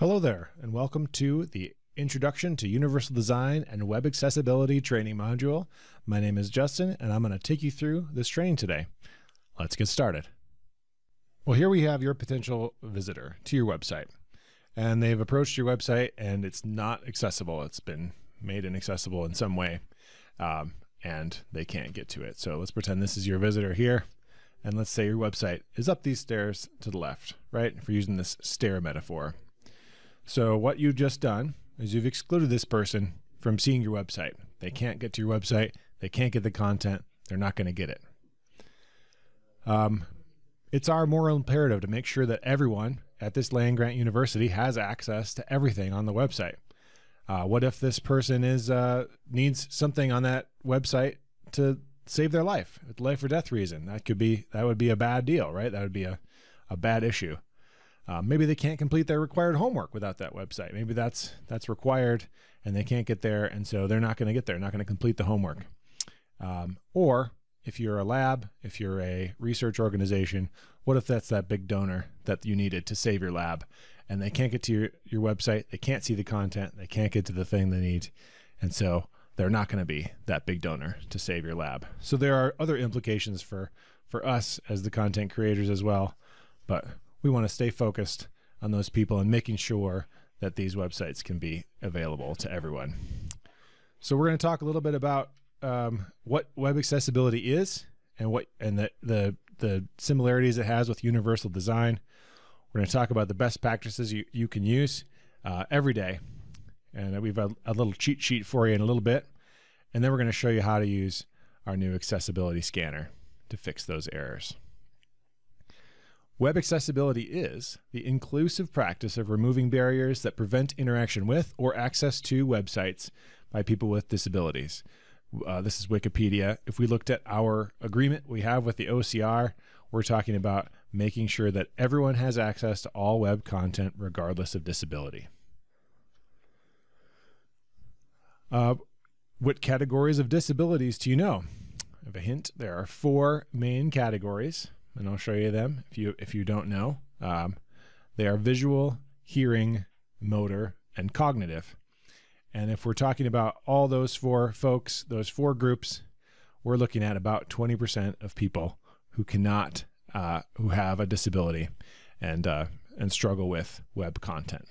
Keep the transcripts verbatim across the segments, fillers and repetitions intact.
Hello there, and welcome to the Introduction to Universal Design and Web Accessibility Training Module. My name is Justin, and I'm going to take you through this training today. Let's get started. Well, here we have your potential visitor to your website, and they've approached your website, and it's not accessible. It's been made inaccessible in some way, um, and they can't get to it. So let's pretend this is your visitor here, and let's say your website is up these stairs to the left, right? If we're using this stair metaphor. So what you've just done is you've excluded this person from seeing your website. They can't get to your website. They can't get the content. They're not going to get it. Um, it's our moral imperative to make sure that everyone at this land-grant university has access to everything on the website. Uh, what if this person is uh, needs something on that website to save their life, a life or death reason? That could be that would be a bad deal, right? That would be a, a bad issue. Uh, maybe they can't complete their required homework without that website. Maybe that's that's required, and they can't get there, and so they're not going to get there, not going to complete the homework. Um, or if you're a lab, if you're a research organization, what if that's that big donor that you needed to save your lab, and they can't get to your, your website, they can't see the content, they can't get to the thing they need, and so they're not going to be that big donor to save your lab. So there are other implications for, for us as the content creators as well, but we want to stay focused on those people and making sure that these websites can be available to everyone. So we're going to talk a little bit about um, what web accessibility is and what and the, the the similarities it has with universal design. We're going to talk about the best practices you, you can use uh, every day. And we've got a little cheat sheet for you in a little bit. And then we're going to show you how to use our new accessibility scanner to fix those errors. Web accessibility is the inclusive practice of removing barriers that prevent interaction with or access to websites by people with disabilities. Uh, this is Wikipedia. If we looked at our agreement we have with the O C R, we're talking about making sure that everyone has access to all web content regardless of disability. Uh, what categories of disabilities do you know? I have a hint. There are four main categories, and I'll show you them if you if you don't know. Um, they are visual, hearing, motor, and cognitive. And if we're talking about all those four folks, those four groups, we're looking at about twenty percent of people who cannot, uh, who have a disability and, uh, and struggle with web content.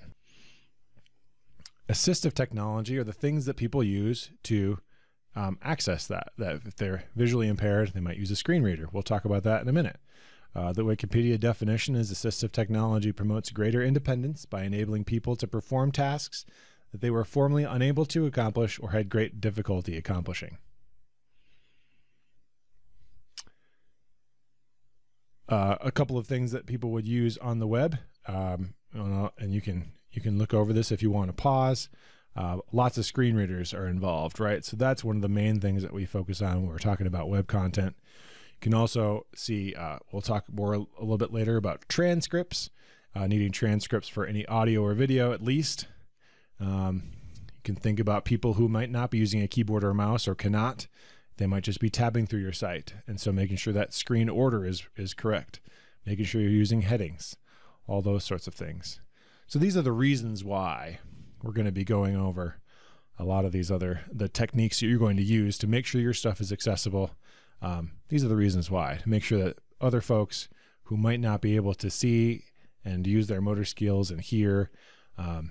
Assistive technology are the things that people use to Um, access that, that if they're visually impaired, they might use a screen reader. We'll talk about that in a minute. Uh, the Wikipedia definition is assistive technology promotes greater independence by enabling people to perform tasks that they were formerly unable to accomplish or had great difficulty accomplishing. Uh, a couple of things that people would use on the web, um, and you can, you can look over this if you want to pause. Uh, lots of screen readers are involved, right? So that's one of the main things that we focus on when we're talking about web content. You can also see, uh, we'll talk more a little bit later about transcripts, uh, needing transcripts for any audio or video at least. Um, you can think about people who might not be using a keyboard or a mouse or cannot. They might just be tabbing through your site. And so making sure that screen order is, is correct, making sure you're using headings, all those sorts of things. So these are the reasons why we're going to be going over a lot of these other, the techniques that you're going to use to make sure your stuff is accessible. Um, these are the reasons why, to make sure that other folks who might not be able to see and use their motor skills and hear um,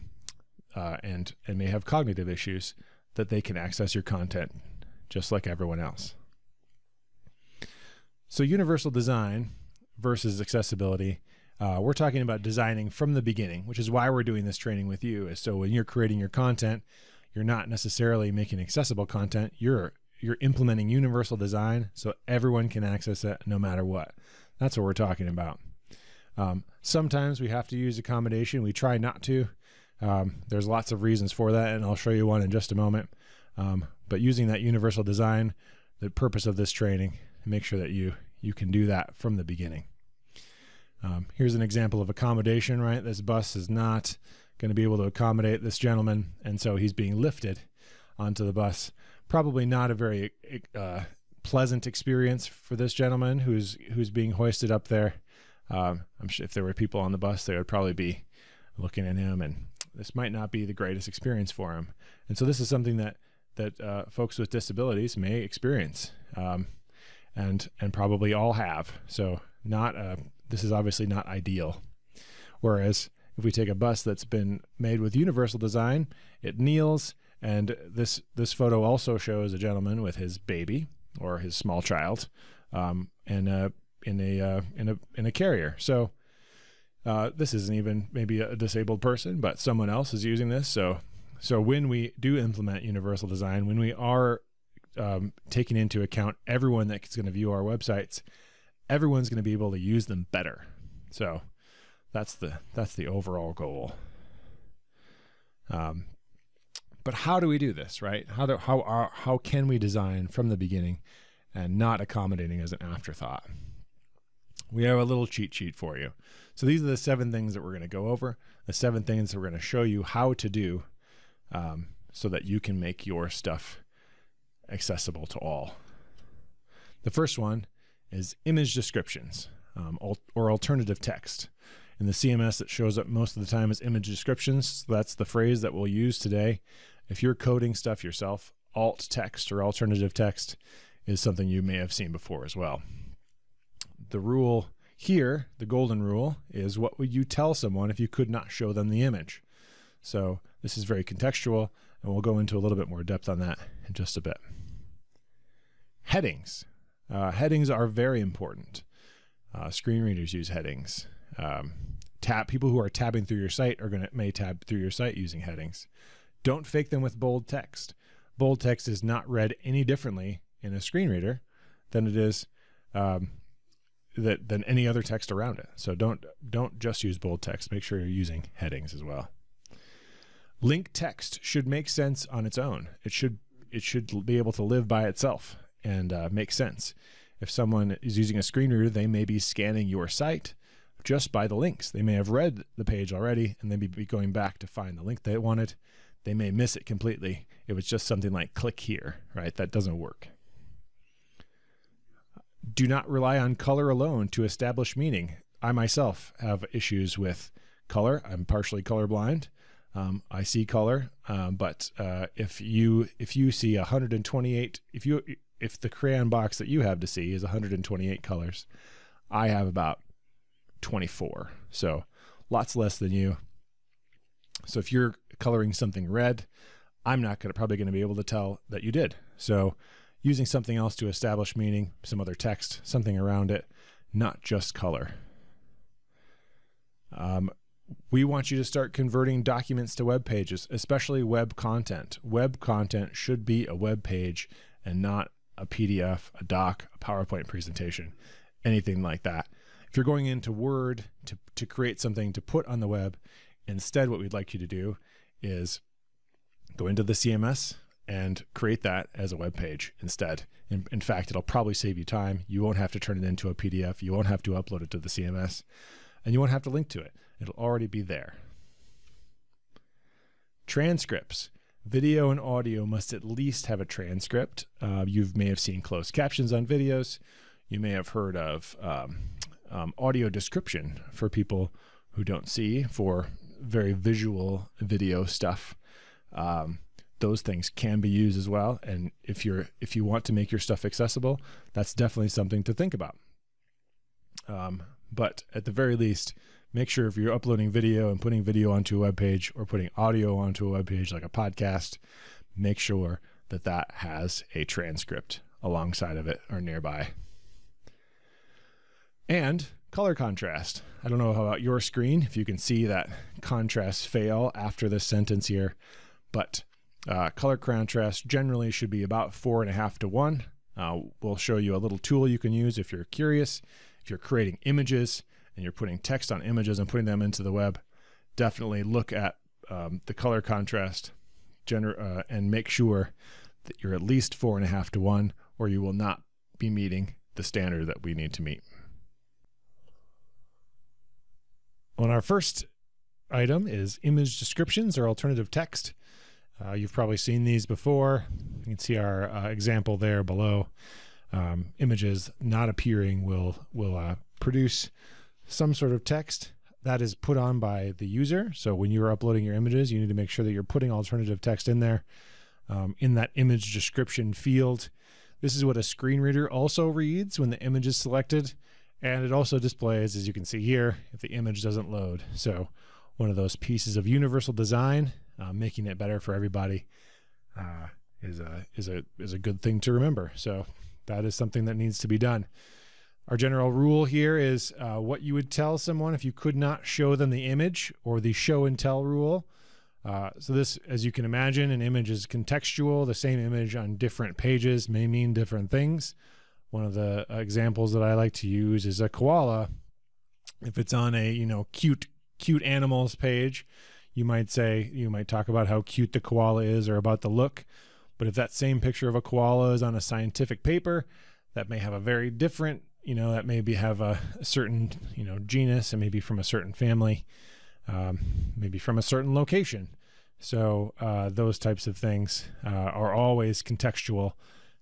uh, and, and may have cognitive issues, that they can access your content just like everyone else. So universal design versus accessibility. Uh, we're talking about designing from the beginning, which is why we're doing this training with you. Is so when you're creating your content, you're not necessarily making accessible content. You're you're implementing universal design so everyone can access it no matter what. That's what we're talking about. Um, sometimes we have to use accommodation. We try not to. Um, there's lots of reasons for that, and I'll show you one in just a moment. Um, but using that universal design, the purpose of this training, to make sure that you you can do that from the beginning. Um, here's an example of accommodation, right? This bus is not going to be able to accommodate this gentleman, and so he's being lifted onto the bus. Probably not a very uh, pleasant experience for this gentleman who's who's being hoisted up there. Um, I'm sure if there were people on the bus, they would probably be looking at him, and this might not be the greatest experience for him. And so this is something that that uh, folks with disabilities may experience, um, and and probably all have. So not uh, this is obviously not ideal. Whereas if we take a bus that's been made with universal design, it kneels, and this this photo also shows a gentleman with his baby or his small child, um, and uh, in a uh, in a in a carrier. So uh, this isn't even maybe a disabled person, but someone else is using this. So. So when we do implement universal design, when we are um, taking into account everyone that's going to view our websites, everyone's going to be able to use them better. So that's the that's the overall goal. Um, but how do we do this, right? How do how are, how can we design from the beginning and not accommodating as an afterthought? We have a little cheat sheet for you. So these are the seven things that we're going to go over. The seven things that we're going to show you how to do. Um, so that you can make your stuff accessible to all. The first one is image descriptions, um, or alternative text. And the C M S that shows up most of the time is image descriptions. So that's the phrase that we'll use today. If you're coding stuff yourself, alt text or alternative text is something you may have seen before as well. The rule here, the golden rule, is what would you tell someone if you could not show them the image? So this is very contextual, and we'll go into a little bit more depth on that in just a bit. Headings. Uh, headings are very important. Uh, screen readers use headings. Um, tab, people who are tabbing through your site are gonna may tab through your site using headings. Don't fake them with bold text. Bold text is not read any differently in a screen reader than it is um, that than any other text around it. So don't don't just use bold text. Make sure you're using headings as well. Link text should make sense on its own. It should it should be able to live by itself and uh, make sense. If someone is using a screen reader, they may be scanning your site just by the links. They may have read the page already, and they may be going back to find the link they wanted. They may miss it completely. It was just something like click here, right? That doesn't work. Do not rely on color alone to establish meaning. I myself have issues with color. I'm partially colorblind. Um, I see color, um, but uh, if you if you see one hundred twenty-eight, if you if the crayon box that you have to see is one hundred twenty-eight colors, I have about twenty-four, so lots less than you. So if you're coloring something red, I'm not gonna probably gonna be able to tell that you did. So using something else to establish meaning, some other text, something around it, not just color. Um, We want you to start converting documents to web pages, especially web content. Web content should be a web page and not a P D F, a doc, a PowerPoint presentation, anything like that. If you're going into Word to, to create something to put on the web, instead what we'd like you to do is go into the C M S and create that as a web page instead. In, in fact, it'll probably save you time. You won't have to turn it into a P D F. You won't have to upload it to the C M S. And you won't have to link to it. It'll already be there. Transcripts. Video and audio must at least have a transcript. Uh, you may have seen closed captions on videos. You may have heard of um, um, audio description for people who don't see, for very visual video stuff. Um, those things can be used as well. And if you're if you want to make your stuff accessible, that's definitely something to think about. Um, But at the very least, make sure if you're uploading video and putting video onto a web page or putting audio onto a web page like a podcast, make sure that that has a transcript alongside of it or nearby. And color contrast. I don't know about your screen, if you can see that contrast fail after this sentence here, but uh, color contrast generally should be about four and a half to one. Uh, we'll show you a little tool you can use if you're curious. If you're creating images and you're putting text on images and putting them into the web, definitely look at um, the color contrast gener uh, and make sure that you're at least four and a half to one, or you will not be meeting the standard that we need to meet. On our first item is image descriptions or alternative text. Uh, you've probably seen these before. You can see our uh, example there below. Um, images not appearing will will uh, produce some sort of text. that is put on by the user. So when you're uploading your images, you need to make sure that you're putting alternative text in there, um, in that image description field. This is what a screen reader also reads when the image is selected. And it also displays, as you can see here, if the image doesn't load. So one of those pieces of universal design, uh, making it better for everybody, uh, is a, is a, is a good thing to remember. So that is something that needs to be done. Our general rule here is uh, what you would tell someone if you could not show them the image, or the show and tell rule. Uh, so this, as you can imagine, an image is contextual. The same image on different pages may mean different things. One of the examples that I like to use is a koala. If it's on a, you know, cute, cute animals page, you might say, you might talk about how cute the koala is or about the look. But if that same picture of a koala is on a scientific paper, that may have a very different, you know, that maybe have a, a certain, you know, genus, and maybe from a certain family, um, maybe from a certain location. So uh, those types of things uh, are always contextual.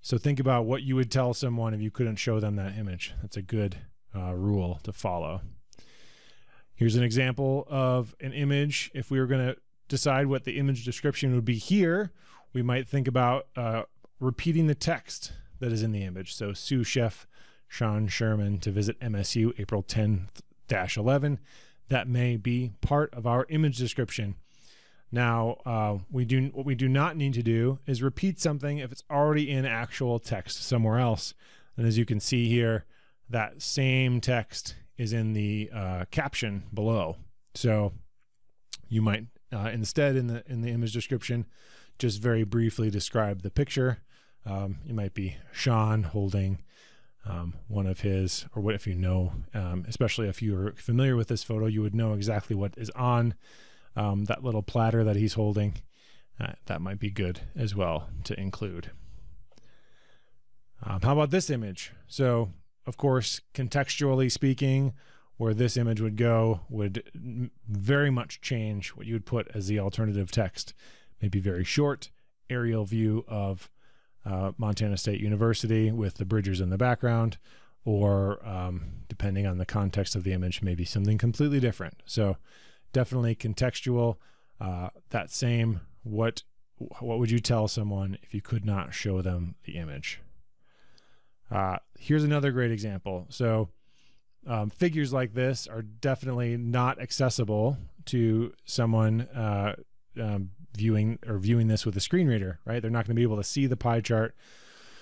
So think about what you would tell someone if you couldn't show them that image. That's a good uh, rule to follow. Here's an example of an image. If we were going to decide what the image description would be here, we might think about uh, repeating the text that is in the image. So Sioux Chef Sean Sherman to visit M S U April tenth dash eleven. That may be part of our image description. Now, uh, we do, what we do not need to do is repeat something if it's already in actual text somewhere else. And as you can see here, that same text is in the uh, caption below. So you might uh, instead in the, in the image description, just very briefly describe the picture. Um, it might be Sean holding Um, one of his, or what if you know, um, especially if you're familiar with this photo, you would know exactly what is on um, that little platter that he's holding. Uh, that might be good as well to include. Um, how about this image? So, of course, contextually speaking, where this image would go would very much change what you would put as the alternative text. Maybe very short aerial view of Uh, Montana State University with the Bridgers in the background, or um, depending on the context of the image, maybe something completely different. So definitely contextual, uh, that same, what, what would you tell someone if you could not show them the image? Uh, here's another great example. So um, figures like this are definitely not accessible to someone uh, um, viewing or viewing this with a screen reader, right? They're not going to be able to see the pie chart.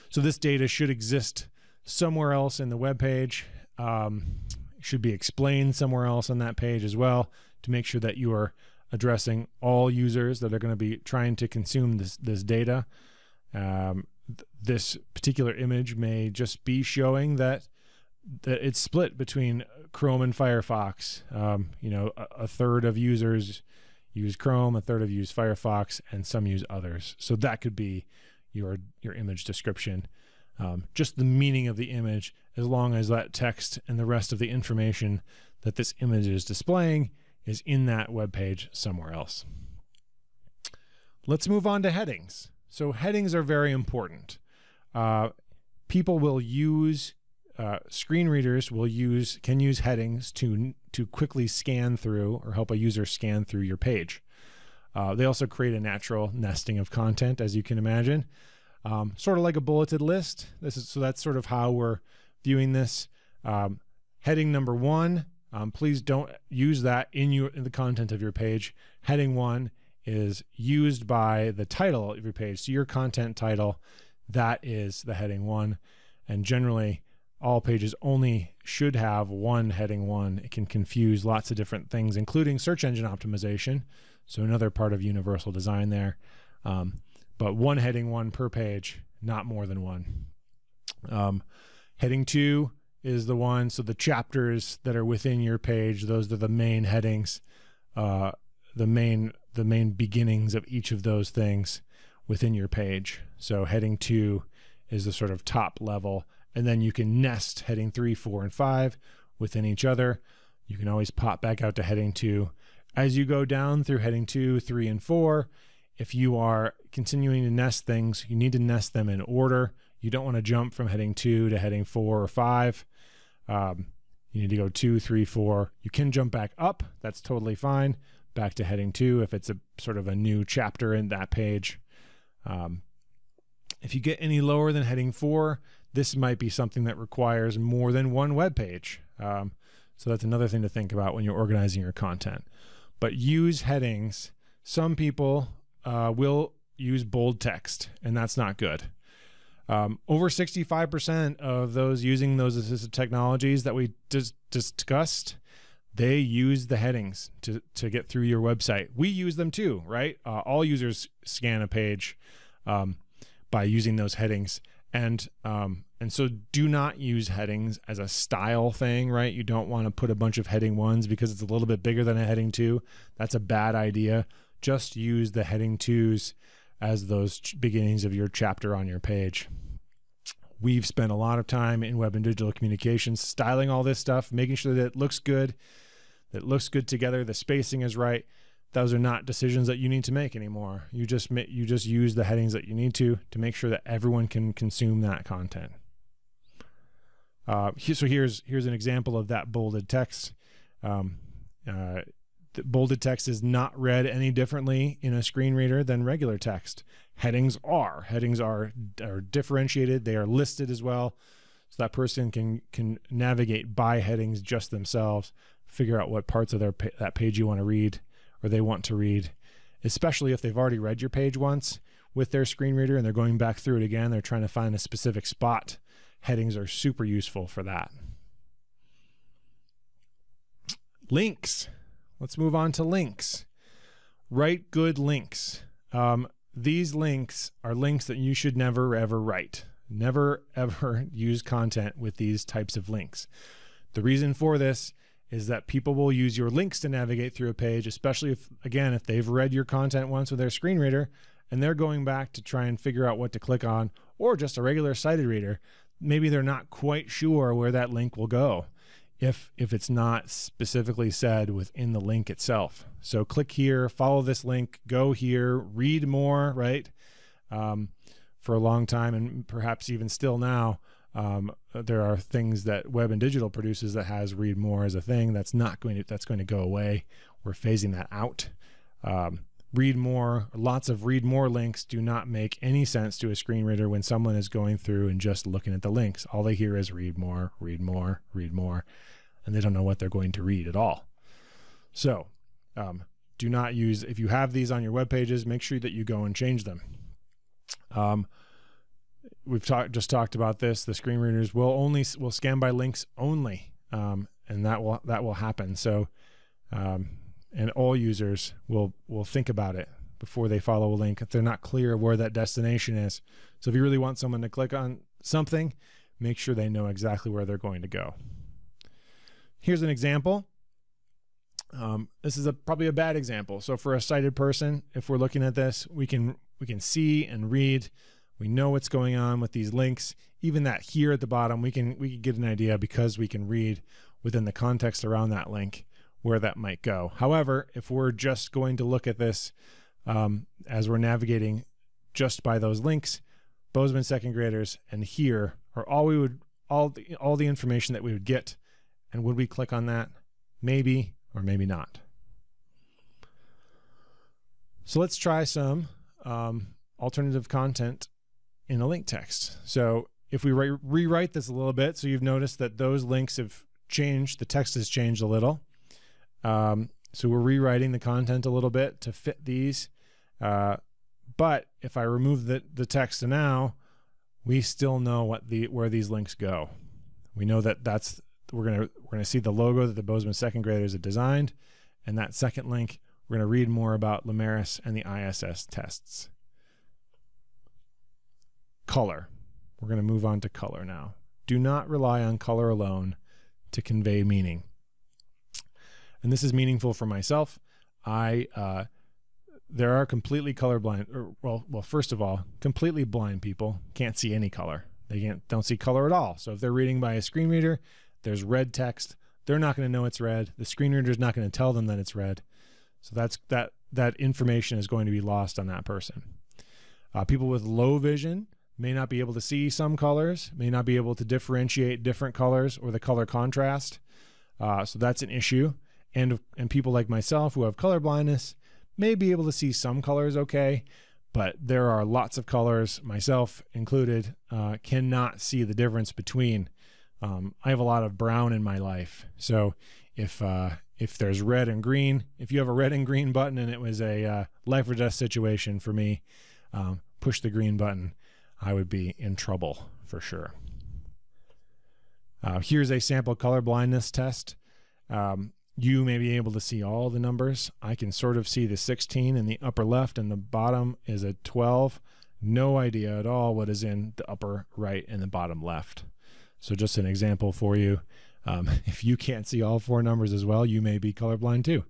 So this data should exist somewhere else in the web page, um, should be explained somewhere else on that page as well, to make sure that you are addressing all users that are going to be trying to consume this, this data. Um, th this particular image may just be showing that, that it's split between Chrome and Firefox. Um, you know, a, a third of users use Chrome, a third of use Firefox, and some use others. So that could be your, your image description. Um, just the meaning of the image, as long as that text and the rest of the information that this image is displaying is in that web page somewhere else. Let's move on to headings. So headings are very important. Uh, people will use, uh, screen readers will use, can use headings to to quickly scan through or help a user scan through your page. Uh, they also create a natural nesting of content, as you can imagine, um, sort of like a bulleted list. This is, so that's sort of how we're viewing this. Um, heading number one, um, please don't use that in, your, in the content of your page. Heading one is used by the title of your page. So your content title, that is the heading one. And generally, all pages only should have one heading one. It can confuse lots of different things, including search engine optimization. So another part of universal design there. Um, but one heading one per page, not more than one. Um, heading two is the one, so the chapters that are within your page, those are the main headings, uh, the main, the main beginnings of each of those things within your page. So heading two is the sort of top level. And then you can nest heading three, four, and five within each other. You can always pop back out to heading two. As you go down through heading two, three, and four, if you are continuing to nest things, you need to nest them in order. You don't want to jump from heading two to heading four or five. Um, You need to go two, three, four. You can jump back up. That's totally fine. Back to heading two if it's a sort of a new chapter in that page. Um, if you get any lower than heading four, this might be something that requires more than one web page. Um, so that's another thing to think about when you're organizing your content. But use headings. Some people uh, will use bold text, and that's not good. Um, over sixty-five percent of those using those assistive technologies that we just discussed, they use the headings to, to get through your website. We use them too, right? Uh, all users scan a page um, by using those headings. And, um, and so do not use headings as a style thing, right? You don't want to put a bunch of heading ones because it's a little bit bigger than a heading two. That's a bad idea. Just use the heading twos as those beginnings of your chapter on your page. We've spent a lot of time in web and digital communications styling all this stuff, making sure that it looks good, that it looks good together, the spacing is right. Those are not decisions that you need to make anymore. You just, you just use the headings that you need to to make sure that everyone can consume that content. Uh, so here's, here's an example of that bolded text. Um, uh, The bolded text is not read any differently in a screen reader than regular text. Headings are. Headings are, are differentiated. They are listed as well. So that person can, can navigate by headings just themselves, figure out what parts of their pa that page you want to read or they want to read, especially if they've already read your page once with their screen reader and they're going back through it again. They're trying to find a specific spot. Headings are super useful for that. Links. Let's move on to links. Write good links. Um, these links are links that you should never ever write. Never ever use content with these types of links. The reason for this is that people will use your links to navigate through a page, especially if, again, if they've read your content once with their screen reader and they're going back to try and figure out what to click on, or just a regular sighted reader. Maybe they're not quite sure where that link will go if if it's not specifically said within the link itself. So click here, follow this link, go here, read more, right? Um, for a long time, and perhaps even still now, um, there are things that web and digital produces that has read more as a thing. That's not going to, that's going to go away. We're phasing that out. Um, read more, lots of read more links do not make any sense to a screen reader when someone is going through and just looking at the links. All they hear is read more, read more, read more, and they don't know what they're going to read at all. So um, do not use, if you have these on your web pages, make sure that you go and change them. Um, we've talked just talked about this. The screen readers will only will scan by links only, um, and that will that will happen. So um, and all users will will think about it before they follow a link if they're not clear where that destination is. So if you really want someone to click on something, make sure they know exactly where they're going to go. Here's an example. Um, this is a probably a bad example. So for a sighted person, if we're looking at this, we can we can see and read. We know what's going on with these links. Even that here at the bottom, we can we can get an idea because we can read within the context around that link where that might go. However, if we're just going to look at this um, as we're navigating just by those links, Bozeman second graders and here are all we would, all the, all the information that we would get. And would we click on that? Maybe, or maybe not. So let's try some um, alternative content in a link text. So if we re rewrite this a little bit, so you've noticed that those links have changed, the text has changed a little. Um, so we're rewriting the content a little bit to fit these. Uh, but if I remove the, the text now, we still know what the, where these links go. We know that that's, we're going to, we're going to see the logo that the Bozeman second graders have designed. And that second link, we're going to read more about Lamaris and the I S S tests. Color. We're going to move on to color now. Do not rely on color alone to convey meaning. And this is meaningful for myself. I, uh, there are completely colorblind, or, well, well, first of all, completely blind people can't see any color. They can't, don't see color at all. So if they're reading by a screen reader, there's red text. They're not going to know it's red. The screen reader is not going to tell them that it's red. So that's, that, that information is going to be lost on that person. Uh, people with low vision may not be able to see some colors, may not be able to differentiate different colors or the color contrast. Uh, so that's an issue. And, and people like myself who have color blindness may be able to see some colors okay, but there are lots of colors, myself included, uh, cannot see the difference between. Um, I have a lot of brown in my life. So if, uh, if there's red and green, if you have a red and green button and it was a uh, life or death situation for me, um, push the green button, I would be in trouble for sure. Uh, here's a sample color blindness test. Um, you may be able to see all the numbers. I can sort of see the sixteen in the upper left and the bottom is a twelve. No idea at all what is in the upper right and the bottom left. So just an example for you. Um, if you can't see all four numbers as well, you may be colorblind too.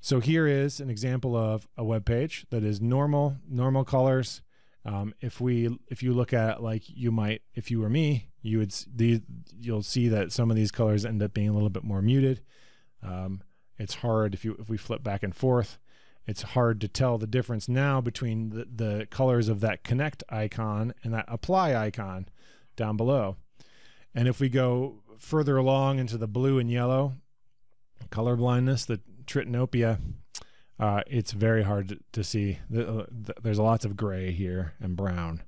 So here is an example of a web page that is normal, normal colors. Um, if we, if you look at it like you might, if you were me, you would, these, you'll see that some of these colors end up being a little bit more muted. Um, it's hard if you, if we flip back and forth, it's hard to tell the difference now between the, the colors of that connect icon and that apply icon down below. And if we go further along into the blue and yellow, color blindness, the tritanopia, uh, it's very hard to, to see. The, uh, the, there's lots of gray here and brown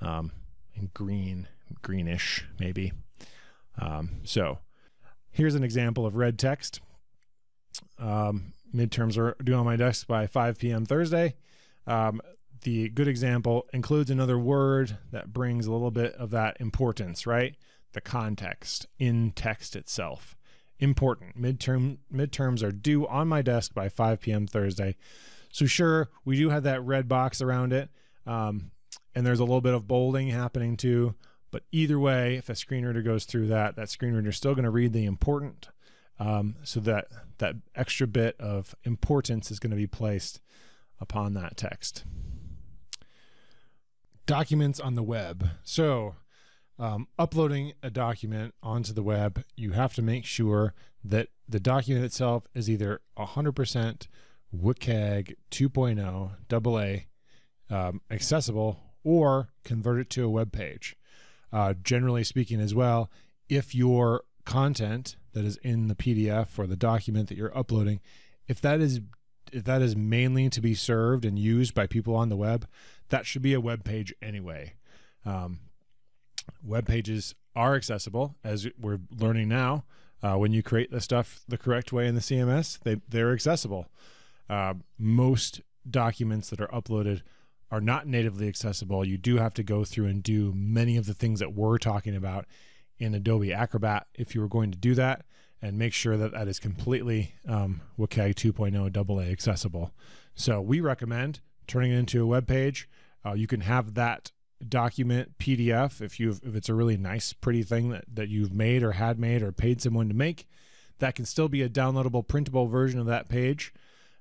um, and green, greenish maybe. Um, so here's an example of red text. Um, midterms are due on my desk by five P M Thursday. Um, the good example includes another word that brings a little bit of that importance, right? The context in text itself. Important. Midterm, midterms are due on my desk by five P M Thursday. So sure, we do have that red box around it. Um, and there's a little bit of bolding happening too. But either way, if a screen reader goes through that, that screen reader is still going to read the important. Um, so that, that extra bit of importance is going to be placed upon that text. Documents on the web. So Um, uploading a document onto the web, you have to make sure that the document itself is either one hundred percent W C A G two point oh double A um, accessible or convert it to a web page. Uh, generally speaking as well, if your content that is in the P D F or the document that you're uploading, if that is if that is mainly to be served and used by people on the web, that should be a web page anyway. Um, Web pages are accessible, as we're learning now. Uh, when you create the stuff the correct way in the C M S, they, they're accessible. Uh, most documents that are uploaded are not natively accessible. You do have to go through and do many of the things that we're talking about in Adobe Acrobat if you were going to do that, and make sure that that is completely um, W C A G two point oh double A accessible. So we recommend turning it into a web page. Uh, you can have that document P D F if you've if it's a really nice pretty thing that, that you've made or had made or paid someone to make. That can still be a downloadable printable version of that page,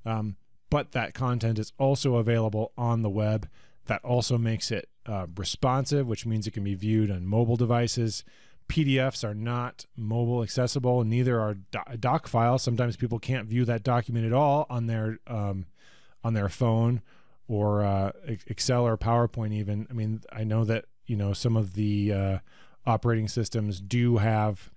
um, but that content is also available on the web. That also makes it uh, responsive, which means it can be viewed on mobile devices. P D Fs are not mobile accessible, neither are doc, doc files. Sometimes people can't view that document at all on their um, on their phone or uh, Excel or PowerPoint even. I mean, I know that, you know, some of the uh, operating systems do have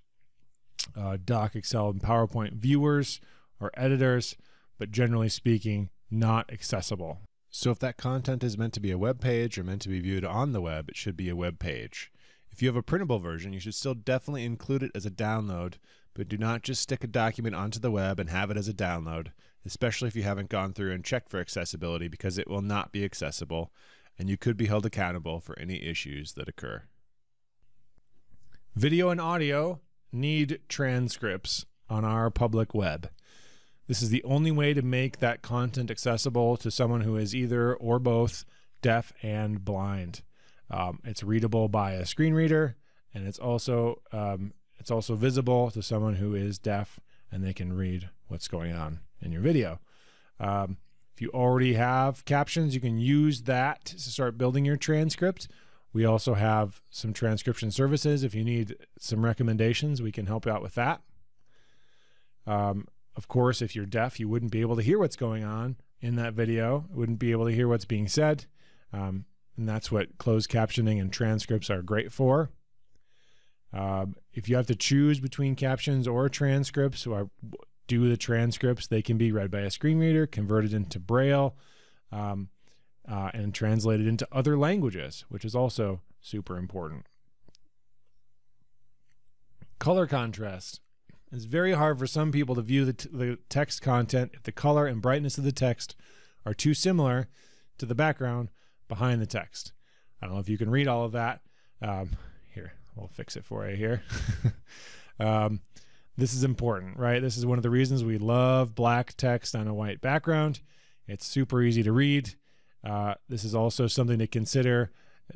uh, Doc, Excel, and PowerPoint viewers or editors, but generally speaking, not accessible. So if that content is meant to be a web page or meant to be viewed on the web, it should be a web page. If you have a printable version, you should still definitely include it as a download, but do not just stick a document onto the web and have it as a download, especially if you haven't gone through and checked for accessibility, because it will not be accessible and you could be held accountable for any issues that occur. Video and audio need transcripts on our public web. This is the only way to make that content accessible to someone who is either or both deaf and blind. Um, it's readable by a screen reader, and it's also, um, it's also visible to someone who is deaf and they can read what's going on in your video. Um, if you already have captions, you can use that to start building your transcript. We also have some transcription services. If you need some recommendations, we can help out with that. Um, of course, if you're deaf, you wouldn't be able to hear what's going on in that video. You wouldn't be able to hear what's being said. Um, and that's what closed captioning and transcripts are great for. Um, if you have to choose between captions or transcripts, or do the transcripts. They can be read by a screen reader, converted into Braille, um, uh, and translated into other languages, which is also super important. Color contrast. It's very hard for some people to view the, t the text content if the color and brightness of the text are too similar to the background behind the text. I don't know if you can read all of that. Um, here, we'll fix it for you here. um, this is important, right? This is one of the reasons we love black text on a white background. It's super easy to read. Uh, this is also something to consider,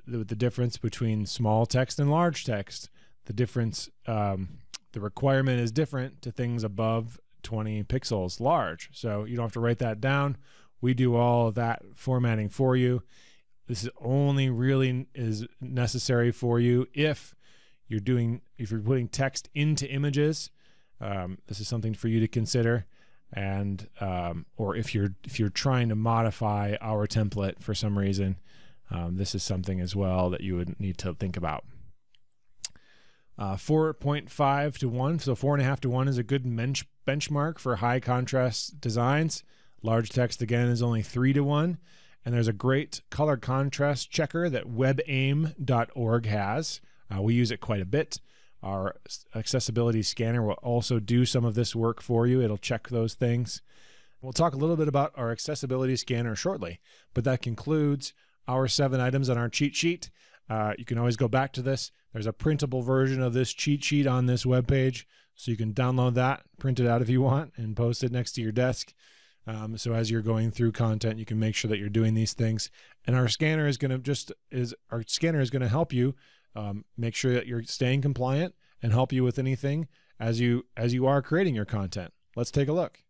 the, the difference between small text and large text. The difference... Um, The requirement is different to things above twenty pixels large. So you don't have to write that down. We do all of that formatting for you. This is only really is necessary for you if you're doing, if you're putting text into images. Um, this is something for you to consider. And, um, or if you're, if you're trying to modify our template for some reason, um, this is something as well that you would need to think about. Uh, four point five to one, so four point five to one is a good bench benchmark for high contrast designs. Large text, again, is only three to one. And there's a great color contrast checker that web aim dot org has. Uh, we use it quite a bit. Our accessibility scanner will also do some of this work for you. It'll check those things. We'll talk a little bit about our accessibility scanner shortly, but that concludes our seven items on our cheat sheet. Uh, you can always go back to this. There's a printable version of this cheat sheet on this webpage, so you can download that, print it out if you want, and post it next to your desk. Um, so as you're going through content, you can make sure that you're doing these things. And our scanner is going to just is our scanner is going to help you um, make sure that you're staying compliant and help you with anything as you as you are creating your content. Let's take a look.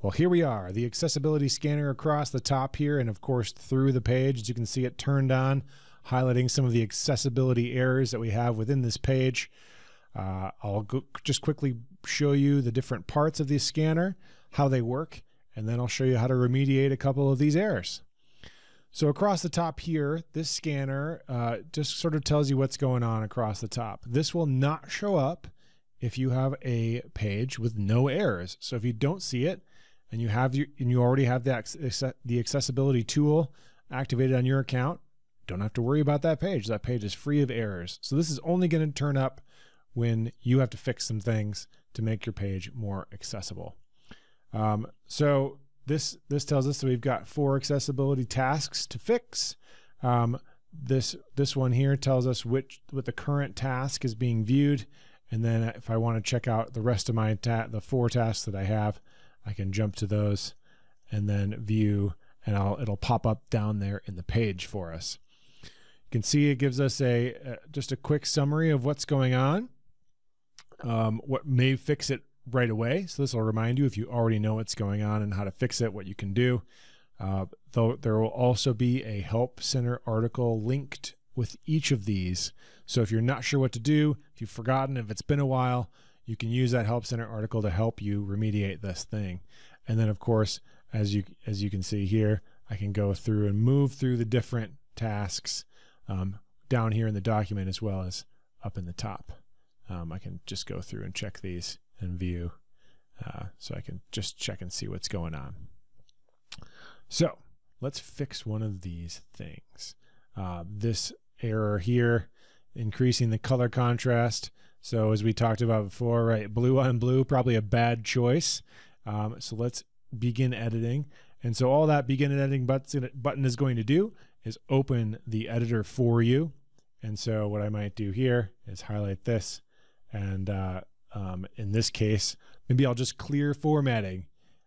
Well, here we are, the accessibility scanner across the top here, and of course through the page, as you can see it turned on, highlighting some of the accessibility errors that we have within this page. Uh, I'll go, just quickly show you the different parts of the scanner, how they work, and then I'll show you how to remediate a couple of these errors. So across the top here, this scanner uh, just sort of tells you what's going on across the top. This will not show up if you have a page with no errors. So if you don't see it, and you have your, and you already have the, the accessibility tool activated on your account, don't have to worry about that page. That page is free of errors. So this is only going to turn up when you have to fix some things to make your page more accessible. Um, so this this tells us that we've got four accessibility tasks to fix. Um, this this one here tells us which what the current task is being viewed, and then if I want to check out the rest of my ta the four tasks that I have, I can jump to those and then view, and I'll, it'll pop up down there in the page for us. You can see it gives us a uh, just a quick summary of what's going on, um, what may fix it right away. So this will remind you if you already know what's going on and how to fix it, what you can do. Uh, though there will also be a Help Center article linked with each of these. So if you're not sure what to do, if you've forgotten, if it's been a while, you can use that Help Center article to help you remediate this thing. And then of course, as you as you can see here, I can go through and move through the different tasks um, down here in the document as well as up in the top. Um, I can just go through and check these and view. Uh, so I can just check and see what's going on. So let's fix one of these things. Uh, this error here, increasing the color contrast. So as we talked about before, right, blue on blue, probably a bad choice. Um, so let's begin editing. And so all that begin editing button is going to do is open the editor for you. And so what I might do here is highlight this. And uh, um, in this case, maybe I'll just clear formatting.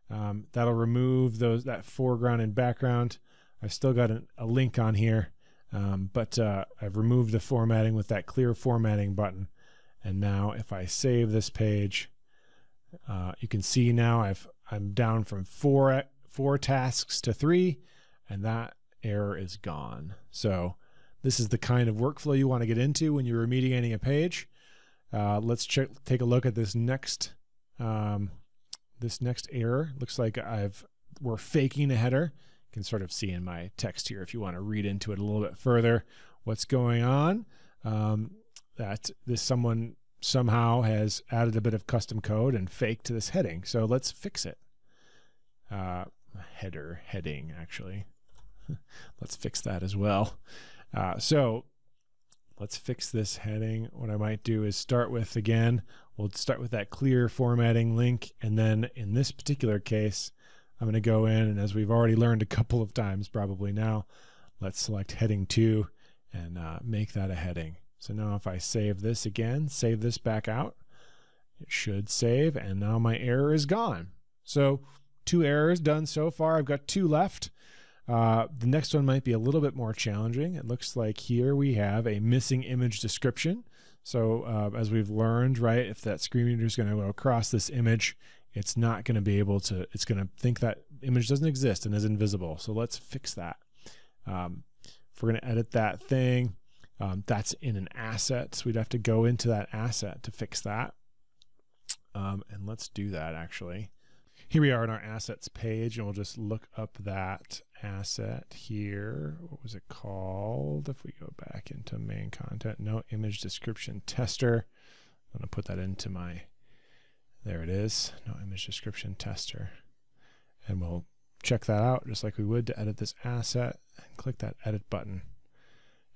Um, that'll remove those that foreground and background. I've still got an, a link on here, um, but uh, I've removed the formatting with that clear formatting button. And now if I save this page, uh, you can see now I've, I'm down from four, four tasks to three, and that error is gone. So this is the kind of workflow you want to get into when you're remediating a page. Uh, let's check, take a look at this next, um, this next error. Looks like I've, we're faking a header. You can sort of see in my text here if you want to read into it a little bit further what's going on. Um, that this someone somehow has added a bit of custom code and faked this heading. So let's fix it. Uh, header, heading, actually. Let's fix that as well. Uh, so let's fix this heading. What I might do is start with, again, we'll start with that clear formatting link. And then in this particular case, I'm going to go in, and as we've already learned a couple of times probably now, let's select heading two and uh, make that a heading. So now if I save this again, save this back out, it should save, and now my error is gone. So two errors done so far. I've got two left. Uh, the next one might be a little bit more challenging. It looks like here we have a missing image description. So uh, as we've learned, right, if that screen reader is going to go across this image, it's not going to be able to, it's going to think that image doesn't exist and is invisible. So let's fix that. Um, if we're going to edit that thing, um, that's in an asset. So we'd have to go into that asset to fix that. Um, and let's do that actually. Here we are in our assets page, and we'll just look up that asset here. What was it called? If we go back into main content, no, image description tester. I'm gonna put that into my, there it is, no image description tester. And we'll check that out just like we would to edit this asset, and click that edit button.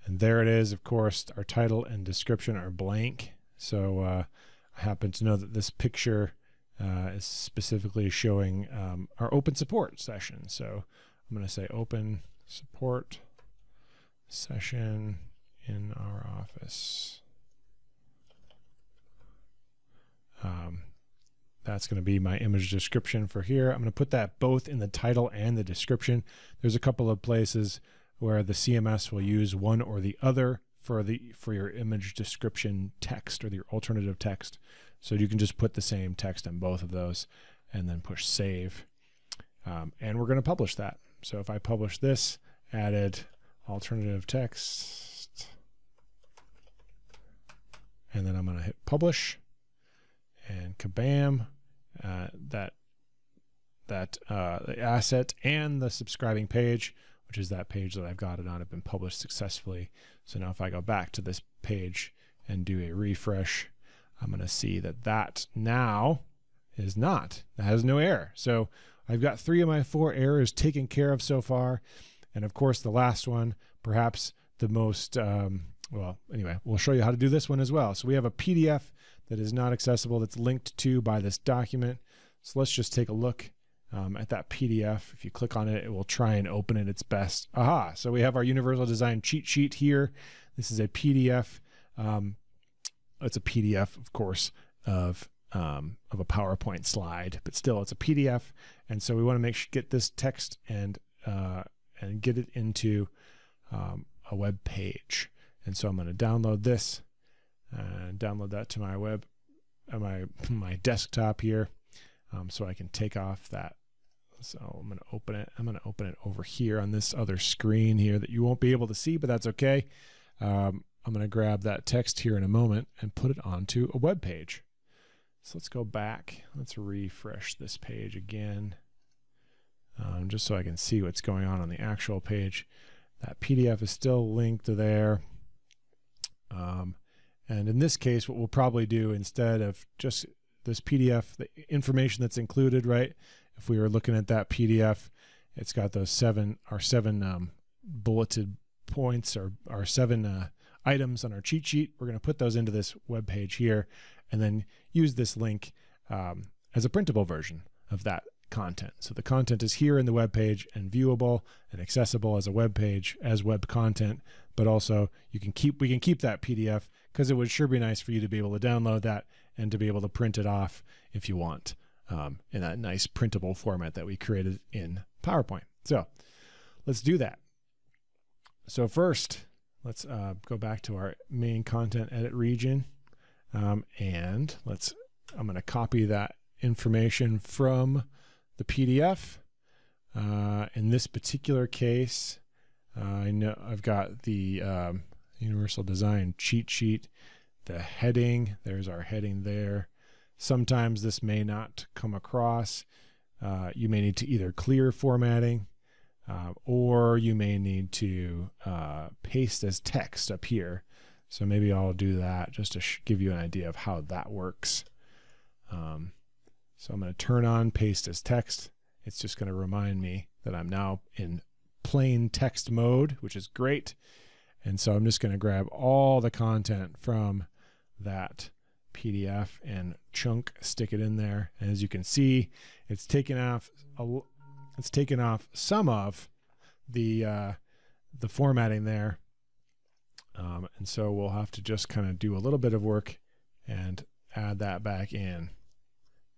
And there it is. Of course, our title and description are blank. So uh, I happen to know that this picture Uh, is specifically showing um, our open support session. So I'm going to say open support session in our office. Um, that's going to be my image description for here. I'm going to put that both in the title and the description. There's a couple of places where the C M S will use one or the other for the for your image description text or your alternative text. So you can just put the same text on both of those and then push save. Um, and we're going to publish that. So if I publish this, added alternative text, and then I'm going to hit publish, and kabam, uh, that, that uh, the asset and the subscribing page, which is that page that I've got it on, have been published successfully. So now if I go back to this page and do a refresh, I'm going to see that that now is not, that has no error. So I've got three of my four errors taken care of so far. And of course, the last one, perhaps the most, um, well, anyway, we'll show you how to do this one as well. So we have a P D F that is not accessible, that's linked to by this document. So let's just take a look um, at that P D F. If you click on it, it will try and open it its best. Aha. So we have our Universal Design cheat sheet here. This is a P D F. Um, It's a P D F, of course, of um, of a PowerPoint slide, but still, it's a P D F, and so we want to make sure get this text and uh, and get it into um, a web page. And so I'm going to download this and download that to my web, uh, my my desktop here, um, so I can take off that. So I'm going to open it. I'm going to open it over here on this other screen here that you won't be able to see, but that's okay. Um, I'm going to grab that text here in a moment and put it onto a web page. So let's go back. Let's refresh this page again, um, just so I can see what's going on on the actual page. That P D F is still linked there. Um, and in this case, what we'll probably do instead of just this P D F, the information that's included, right? If we were looking at that P D F, it's got those seven, our seven um, bulleted points or our seven uh, items on our cheat sheet. We're going to put those into this web page here and then use this link um, as a printable version of that content. So the content is here in the web page and viewable and accessible as a web page, as web content, but also you can keep, we can keep that P D F because it would sure be nice for you to be able to download that and to be able to print it off if you want um, in that nice printable format that we created in PowerPoint. So let's do that. So first, let's uh, go back to our main content edit region. Um, and let's, I'm going to copy that information from the P D F. Uh, in this particular case, uh, I know I've got the um, Universal Design cheat sheet, the heading, there's our heading there. Sometimes this may not come across. Uh, you may need to either clear formatting, Uh, or you may need to uh, paste as text up here. So maybe I'll do that just to sh give you an idea of how that works. Um, so I'm going to turn on paste as text. It's just going to remind me that I'm now in plain text mode, which is great. And so I'm just going to grab all the content from that P D F and chunk, stick it in there. And as you can see, it's taken off a, it's taken off some of the uh, the formatting there. Um, and so we'll have to just kind of do a little bit of work and add that back in.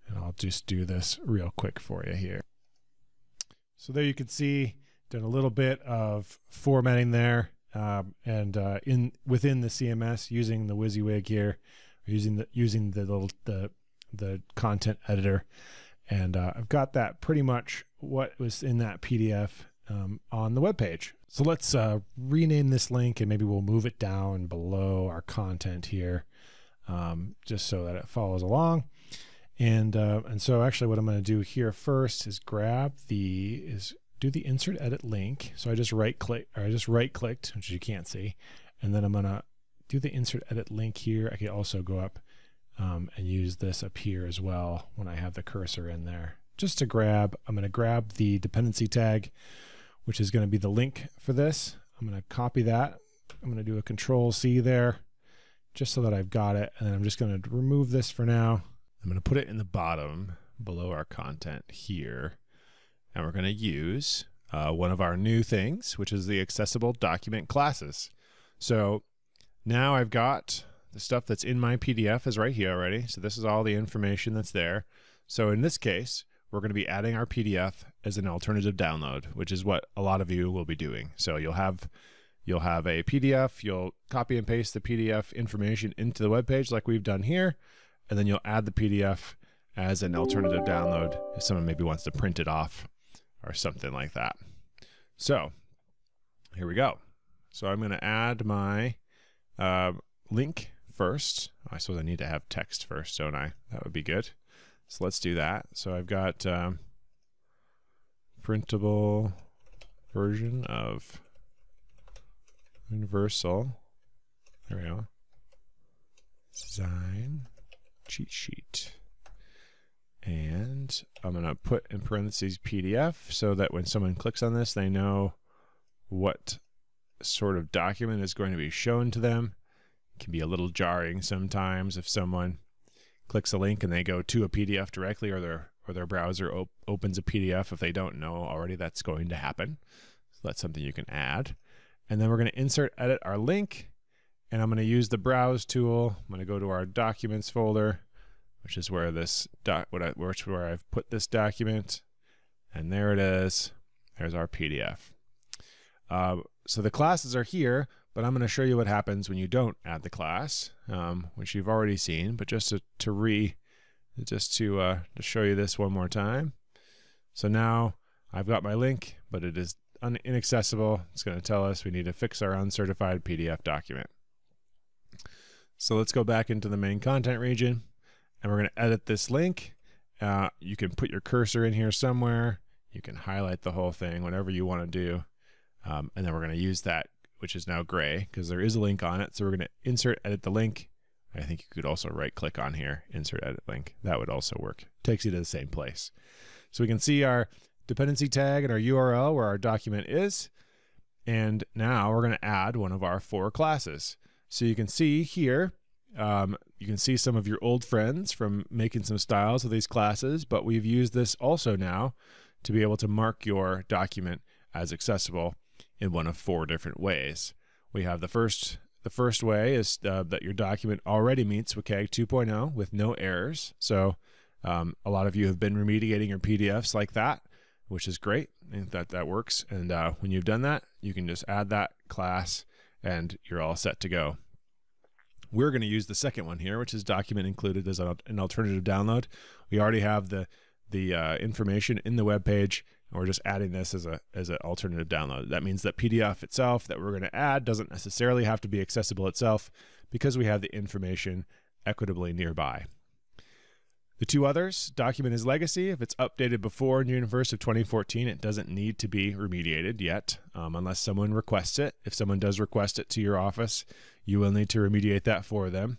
And I'll just do this real quick for you here. So there you can see, done a little bit of formatting there, um, and uh, in within the C M S using the WYSIWYG here, using the using the little the the content editor, and uh, I've got that pretty much what was in that P D F um, on the web page. So let's uh, rename this link and maybe we'll move it down below our content here, um, just so that it follows along. And uh, and so actually what I'm going to do here first is grab the is do the insert edit link. So I just right click, or I just right clicked, which you can't see, and then I'm going to do the insert edit link here. I can also go up um, and use this up here as well when I have the cursor in there. Just to grab, I'm going to grab the dependency tag, which is going to be the link for this. I'm going to copy that. I'm going to do a control C there just so that I've got it. And then I'm just going to remove this for now. I'm going to put it in the bottom below our content here. And we're going to use uh, one of our new things, which is the accessible document classes. So now I've got the stuff that's in my P D F is right here already. So this is all the information that's there. So in this case, we're going to be adding our P D F as an alternative download, which is what a lot of you will be doing. So you'll have, you'll have a P D F, you'll copy and paste the P D F information into the web page like we've done here, and then you'll add the P D F as an alternative download if someone maybe wants to print it off or something like that. So here we go. So I'm going to add my Uh, link first. I suppose I need to have text first, don't I? That would be good. So let's do that. So I've got um, printable version of universal. There we go. Design cheat sheet. And I'm going to put in parentheses P D F so that when someone clicks on this, they know what sort of document is going to be shown to them. It can be a little jarring sometimes if someone clicks a link and they go to a P D F directly, or their or their browser op opens a P D F if they don't know already that's going to happen. So that's something you can add. And then we're going to insert edit our link, and I'm going to use the browse tool. I'm going to go to our documents folder, which is where this doc what I, which where I've put this document, and there it is. There's our P D F. Uh, So the classes are here, but I'm going to show you what happens when you don't add the class, um, which you've already seen. But just to, to re, just to uh, to show you this one more time. So now I've got my link, but it is un inaccessible. It's going to tell us we need to fix our uncertified P D F document. So let's go back into the main content region, and we're going to edit this link. Uh, you can put your cursor in here somewhere. You can highlight the whole thing, whatever you want to do. Um, and then we're going to use that, which is now gray because there is a link on it. So we're going to insert edit the link. I think you could also right click on here, insert edit link. That would also work. Takes you to the same place. So we can see our dependency tag and our U R L where our document is. And now we're going to add one of our four classes. So you can see here, um, you can see some of your old friends from making some styles of these classes, but we've used this also now to be able to mark your document as accessible in one of four different ways. We have the first the first way is uh, that your document already meets WCAG two point oh with no errors. So um, a lot of you have been remediating your P D Fs like that, which is great. I think that that works. And uh, when you've done that, you can just add that class and you're all set to go. We're going to use the second one here, which is document included as an alternative download. We already have the the uh, information in the web page. We're just adding this as a as an alternative download. That means that P D F itself that we're going to add doesn't necessarily have to be accessible itself because we have the information equitably nearby. The two others document his legacy. If it's updated before June first of twenty fourteen, it doesn't need to be remediated yet, um, unless someone requests it. If someone does request it to your office, you will need to remediate that for them.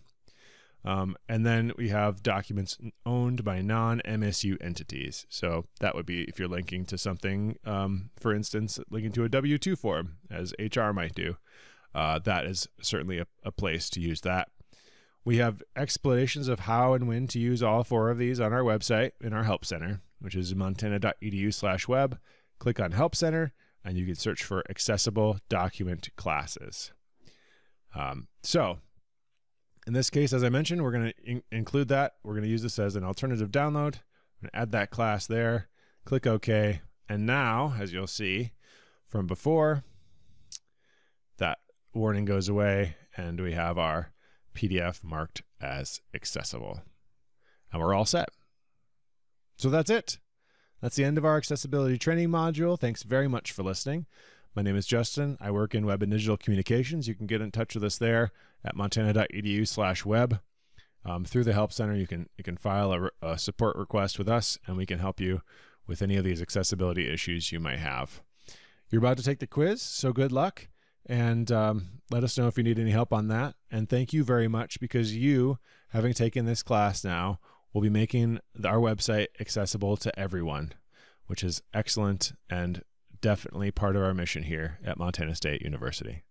Um, and then we have documents owned by non M S U entities. So that would be if you're linking to something, um, for instance, linking to a W two form, as H R might do. Uh, that is certainly a, a place to use that. We have explanations of how and when to use all four of these on our website in our Help Center, which is montana dot edu slash web. Click on Help Center, and you can search for accessible document classes. Um, so in this case, as I mentioned, we're going to in include that. We're going to use this as an alternative download. I'm going to add that class there. Click OK. And now, as you'll see from before, that warning goes away, and we have our P D F marked as accessible. And we're all set. So that's it. That's the end of our accessibility training module. Thanks very much for listening. My name is Justin. I work in web and digital communications. You can get in touch with us there at montana dot edu slash web. Um, through the Help Center, you can, you can file a, a support request with us, and we can help you with any of these accessibility issues you might have. You're about to take the quiz, so good luck. And um, let us know if you need any help on that. And thank you very much, because you, having taken this class now, will be making our website accessible to everyone, which is excellent and definitely part of our mission here at Montana State University.